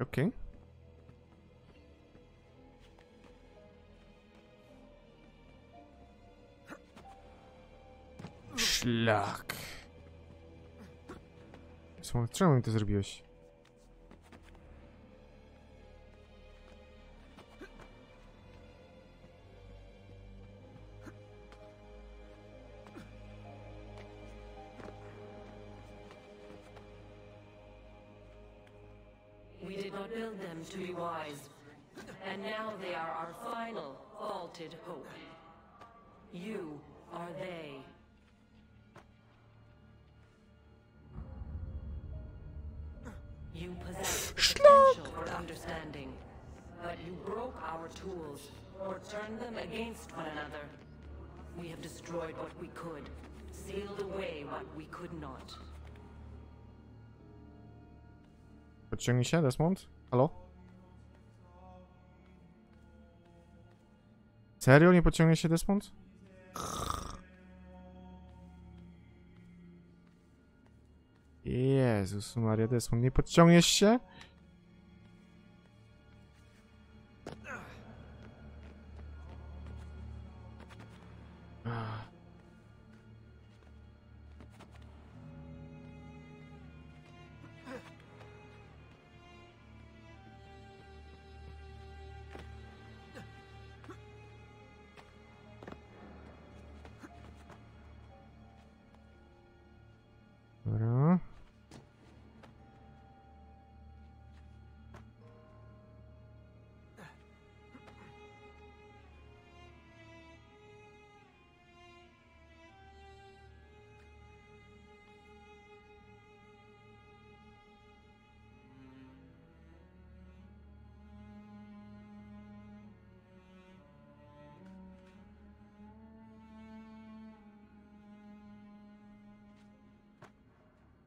Okay. Szlak. Czemu mi to zrobiłeś? To be wise, and now they are our final vaulted hope. You are they. You possess potential for understanding, but you broke our tools or turned them against one another. We have destroyed what we could, sealed away what we could not. Podciągnij się, Desmond. Halo? Serio? Nie podciągnie się Desmond? Jezus Maria, Desmond, nie podciągniesz się?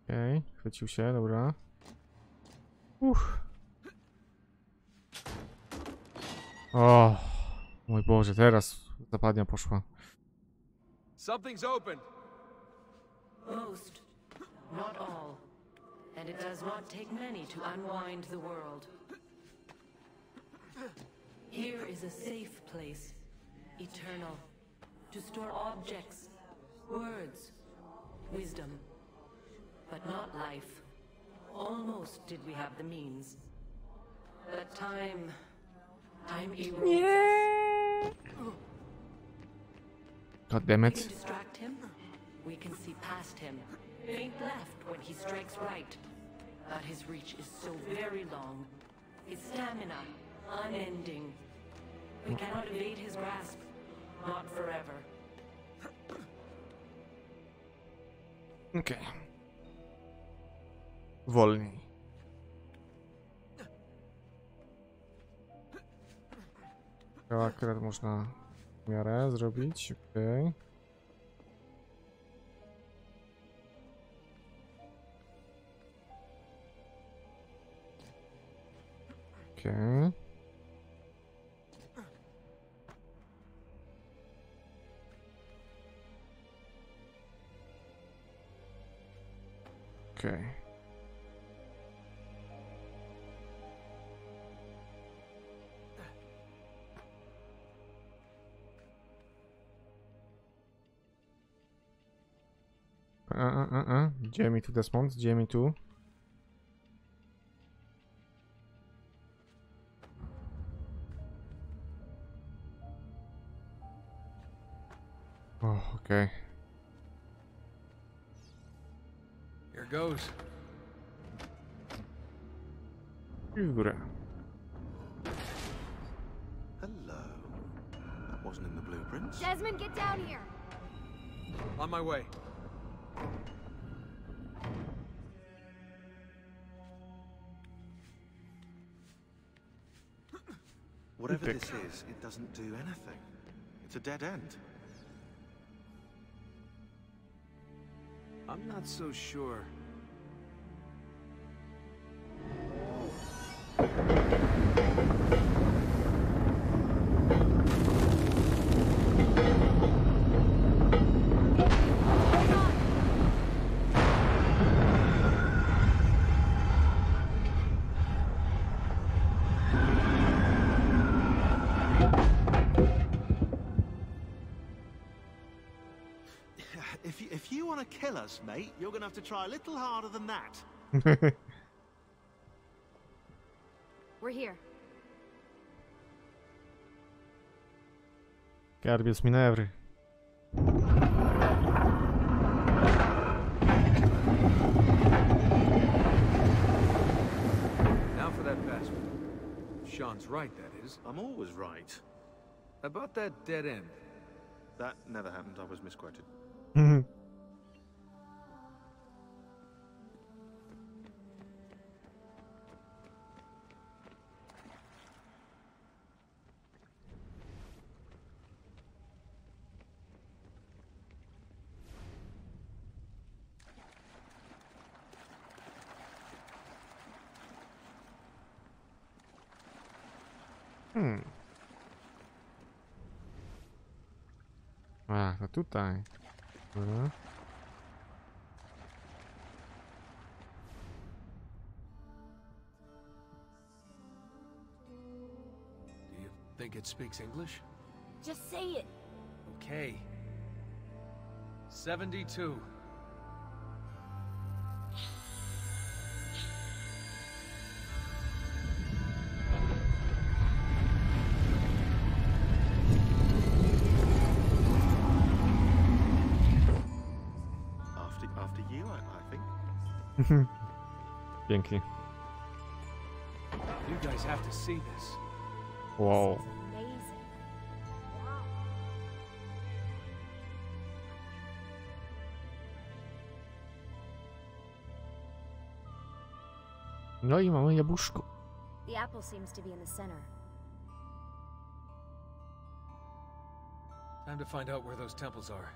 Okej, chwycił się, dobra. O, mój Boże, teraz zapadnia poszła. Something's open. Most, not all, and it does not take many to unwind the world. Here is a safe place, eternal, to store objects, words, wisdom. But not life. Almost did we have the means. But time erodes us. God damn it. We can distract him. We can see past him. Faint left when he strikes right. But his reach is so very long. His stamina unending. We cannot evade his grasp. Not forever. Okay. Wolniej. To akurat można w miarę zrobić. Okej. Okej. Okej. Gdzie mi tu Desmond? Gdzie mi tu? Oh, okay. Here goes. I w górę. Hello. That wasn't in the blueprints. Desmond, get down here. On my way. Whatever this is, it doesn't do anything. It's a dead end. I'm not so sure. If you want to kill us, mate, you're going to have to try a little harder than that. We're here. Garbius Minervi. Now for that bastard. Sean's right, that is. I'm always right. About that dead end. That never happened. I was misquoted. Mm-hmm. A, to tutaj. Dobra. Do you think it speaks English? Just say it. Okay. 72. Pięknie. Wow. No I mamy jabłuszko. The apple seems to be in the center. Time to find out where those temples are.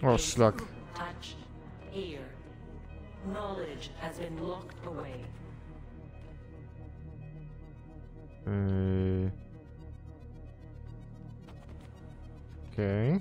Oh, schluck. Touch, ear. Knowledge has been locked away. Okay.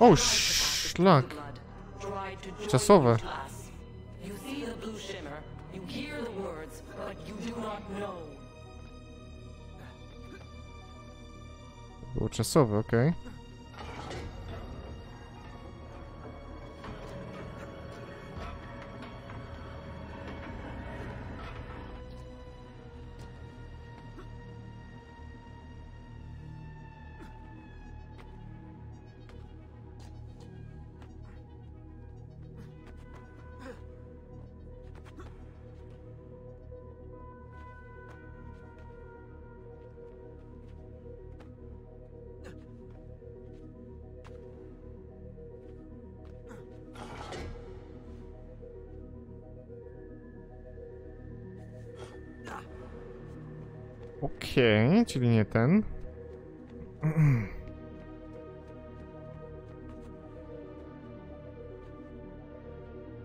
O, szlak. Czasowe. Było czasowe, okej. Okej, czyli nie ten.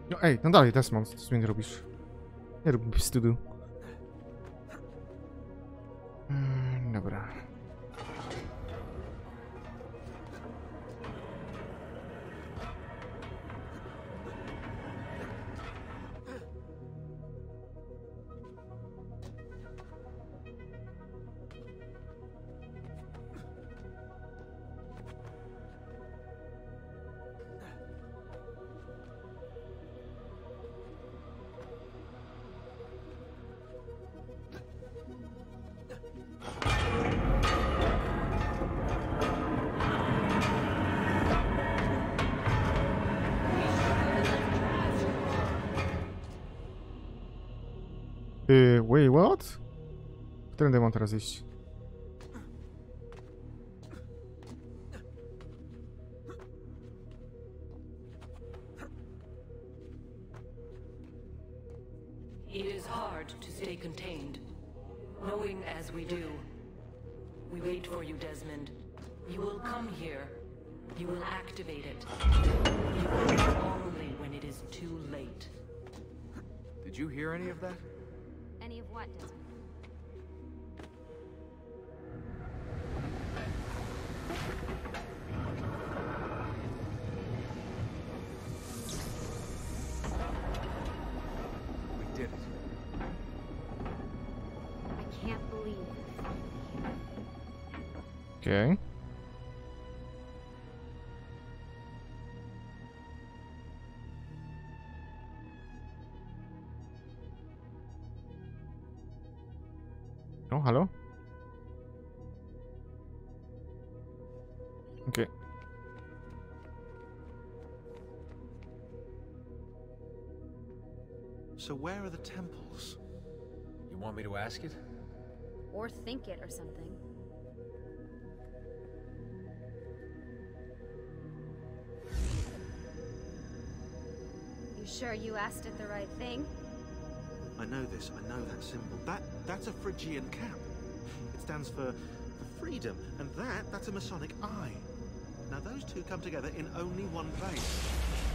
No ej, no dalej, Desmond, co mnie nie robisz? Nie rób wstydu. Dobra. Wait, what? Którędy mam teraz iść? It is hard to stay contained, knowing as we do. We wait for you, Desmond. You will come here. You will activate it. You will only when it is too late. Did you hear any of that? Any of what, Desmond? Okay. Oh, hello? Okay. So where are the temples? You want me to ask it? Or think it or something. Sure you asked it the right thing? I know this, I know that symbol. That's a Phrygian cap. It stands for freedom, and that's a Masonic eye. Now those two come together in only one place.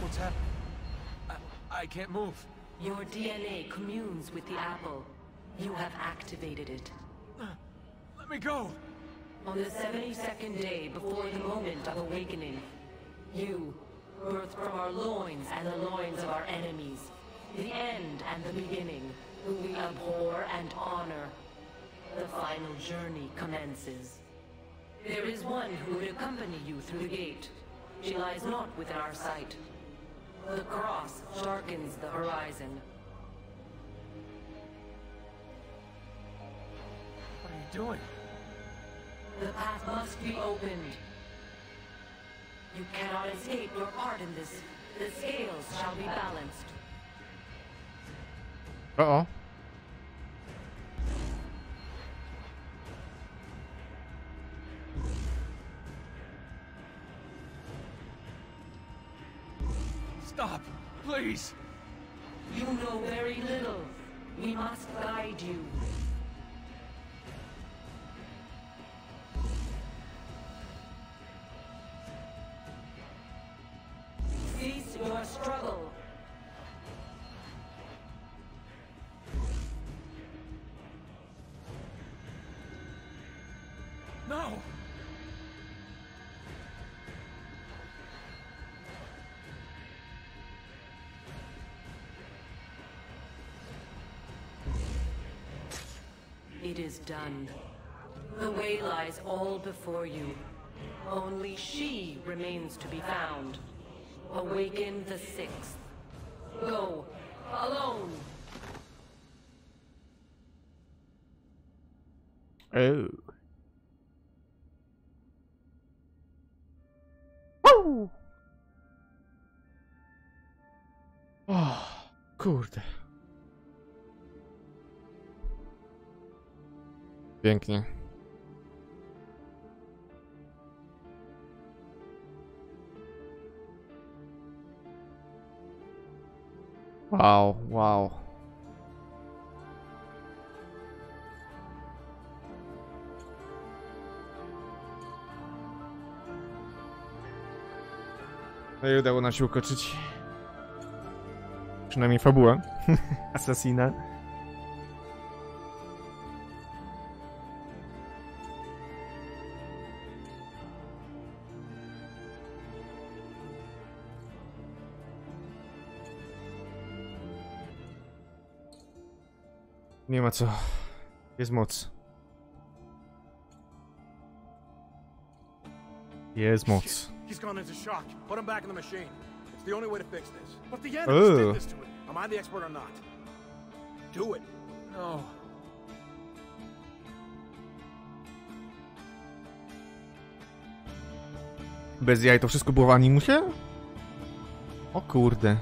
What's happening? I can't move. Your DNA communes with the apple. You have activated it. Let me go! On the 72nd day before the moment of awakening, you... birth from our loins and the loins of our enemies, the end and the beginning, who we abhor and honor. The final journey commences. There is one who would accompany you through the gate. She lies not within our sight. The cross darkens the horizon. What are you doing? The path must be opened. You cannot escape your part in this. The scales shall be balanced. Uh-oh. Stop, please. You know very little. We must guide you. Struggle. No. It is done. The way lies all before you. Only she remains to be found. Awaken the sixth. Go alone. Oh. Woo! Oh, kurde. Pięknie. Wow, wow. No i udało nam się ukończyć. Przynajmniej fabułę. Asasina. Nie ma co. Jest moc. Jest moc. He's gone into shock. Put him back in the machine. It's the only way to fix this. But the Animus did this to it. Am I the expert or not? Do it. No. Bez jaj to wszystko było w Animusie? O kurde.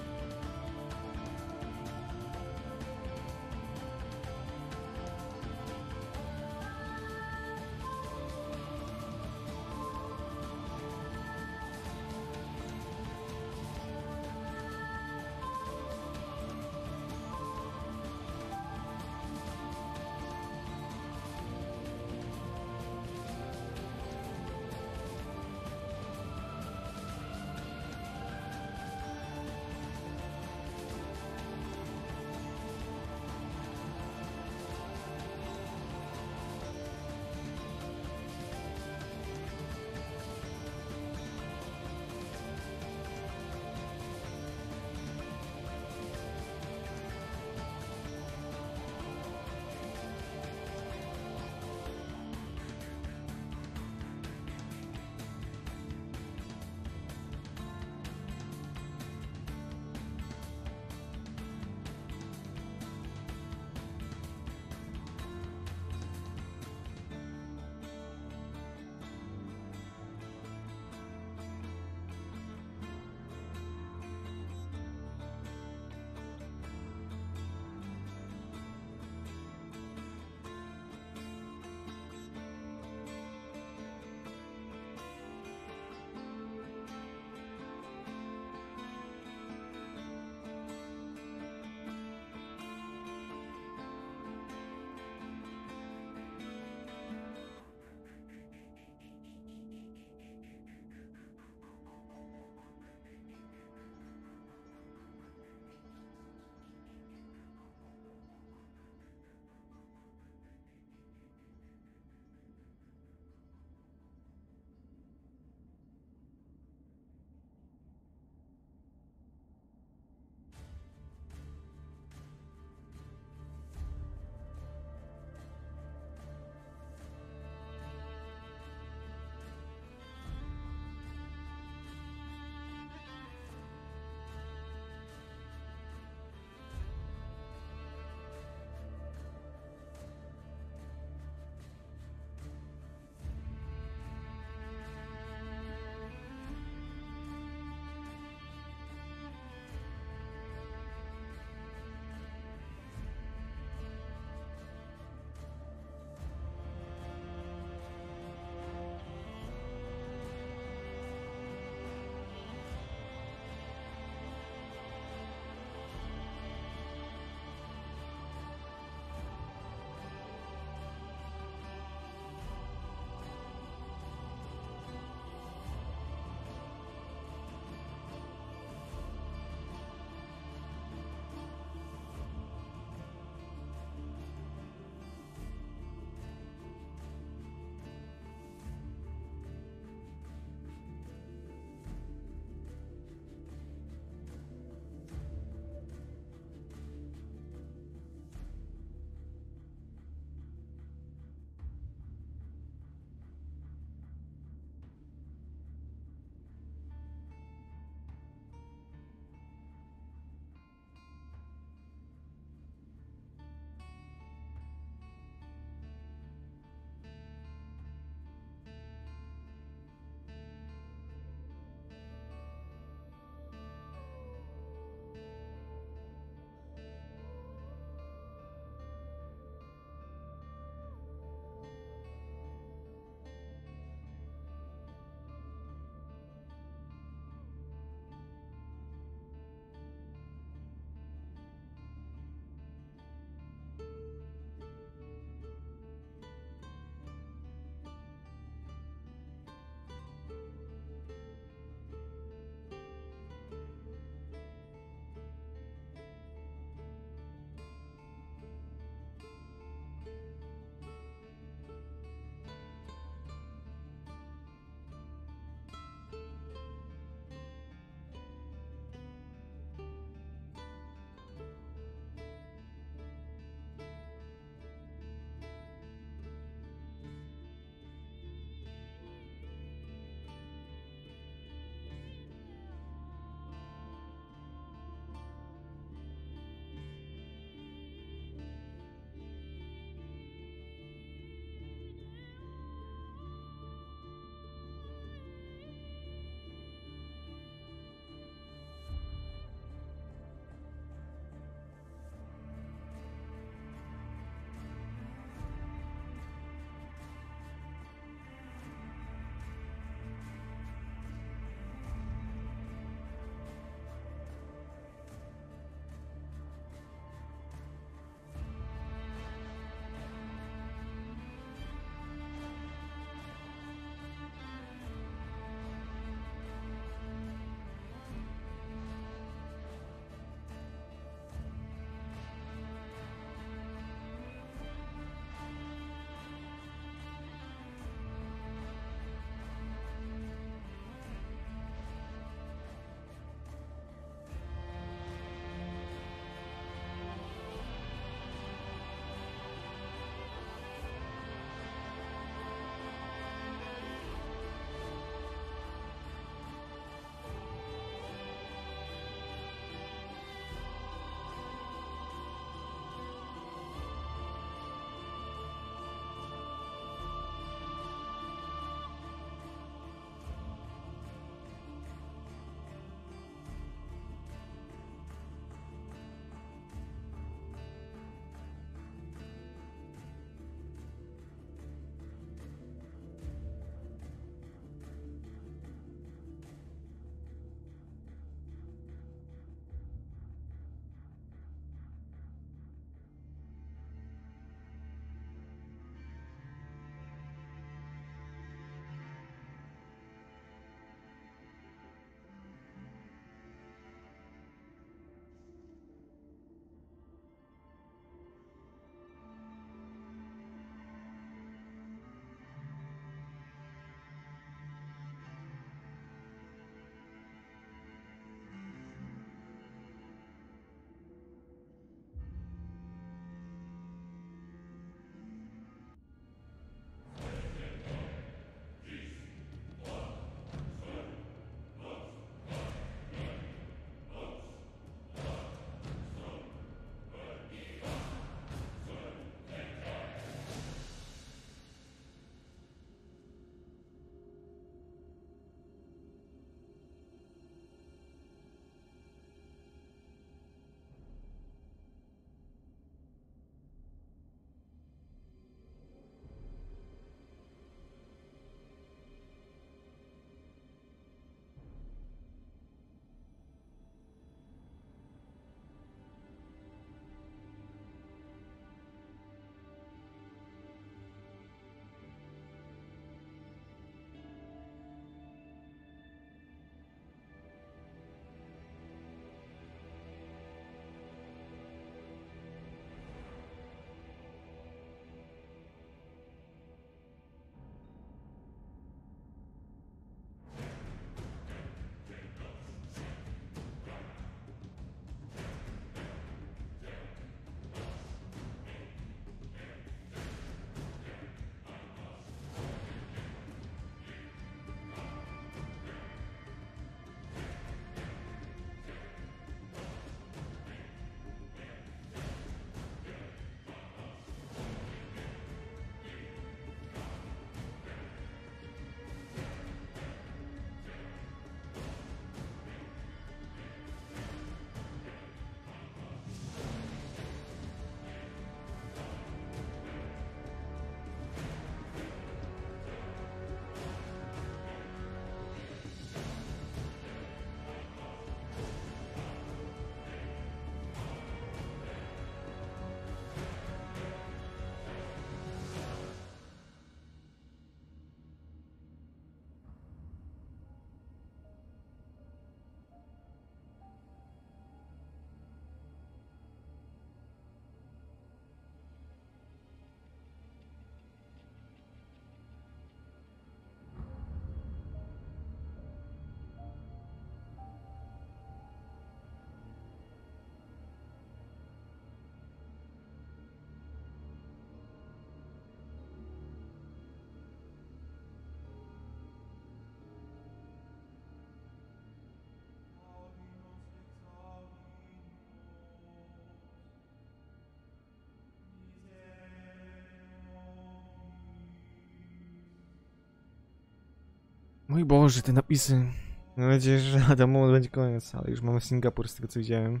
Mój Boże, te napisy. Mam nadzieję, że na ten moment będzie koniec, ale już mamy Singapur z tego co widziałem.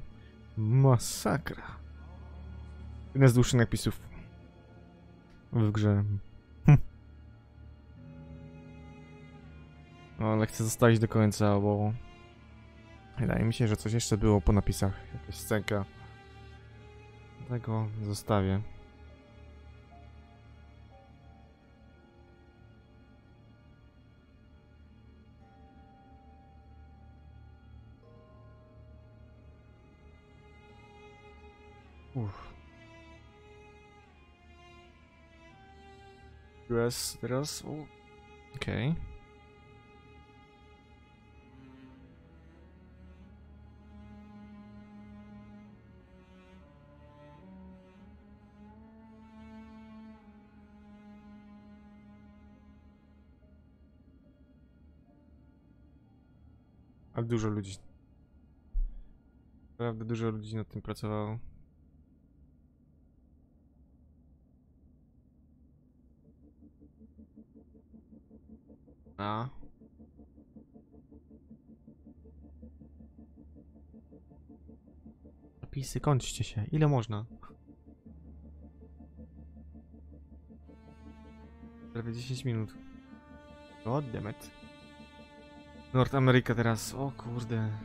Masakra. Jeden z dłuższych napisów w grze. No, ale chcę zostawić do końca, bo wydaje mi się, że coś jeszcze było po napisach. Jakaś scenka. Dlatego zostawię. Teraz... Okej. A dużo ludzi. Naprawdę dużo ludzi nad tym pracowało. A. Napisy, kończcie się. Ile można? Prawie 10 minut. God damn it. North America teraz. O kurde.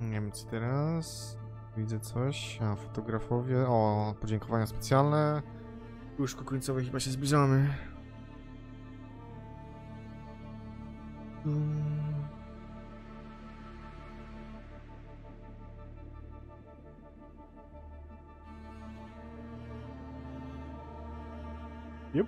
Nie wiem co teraz. Widzę coś. A fotografowie. O, podziękowania specjalne. Już ku końcowej chyba się zbliżamy. Yep.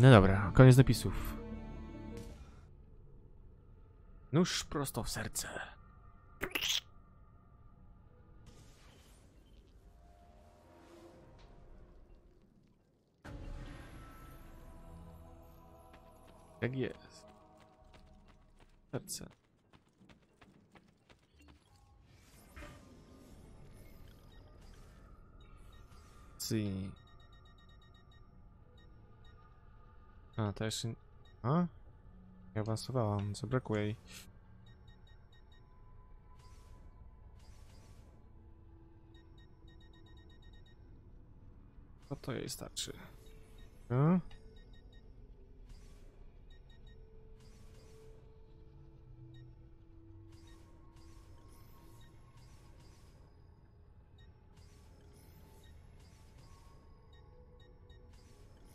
No dobra, koniec napisów. Nóż prosto w serce. Tak jest. Serce. Si. A, to jeszcze... A? Ja awansowałam, co brakuje jej. No to jej starczy. A?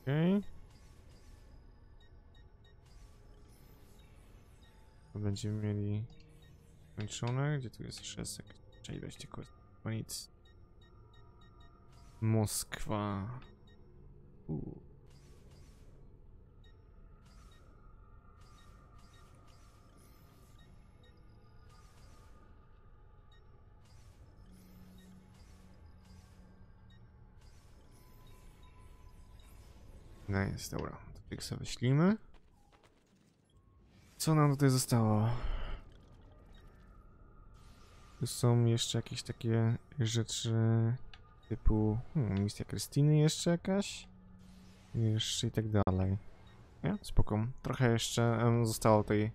Okej. Okay. Będziemy mieli kończone, gdzie tu jest szesek, czyli weźcie tylko nic. Moskwa. Nice, dobra, to Pixel wyślimy. Co nam tutaj zostało? Tu są jeszcze jakieś takie rzeczy typu misja Krystyny jeszcze jakaś. Jeszcze i tak dalej. Nie? Spoko. Trochę jeszcze zostało tutaj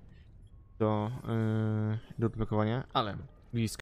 do odblokowania, ale blisko.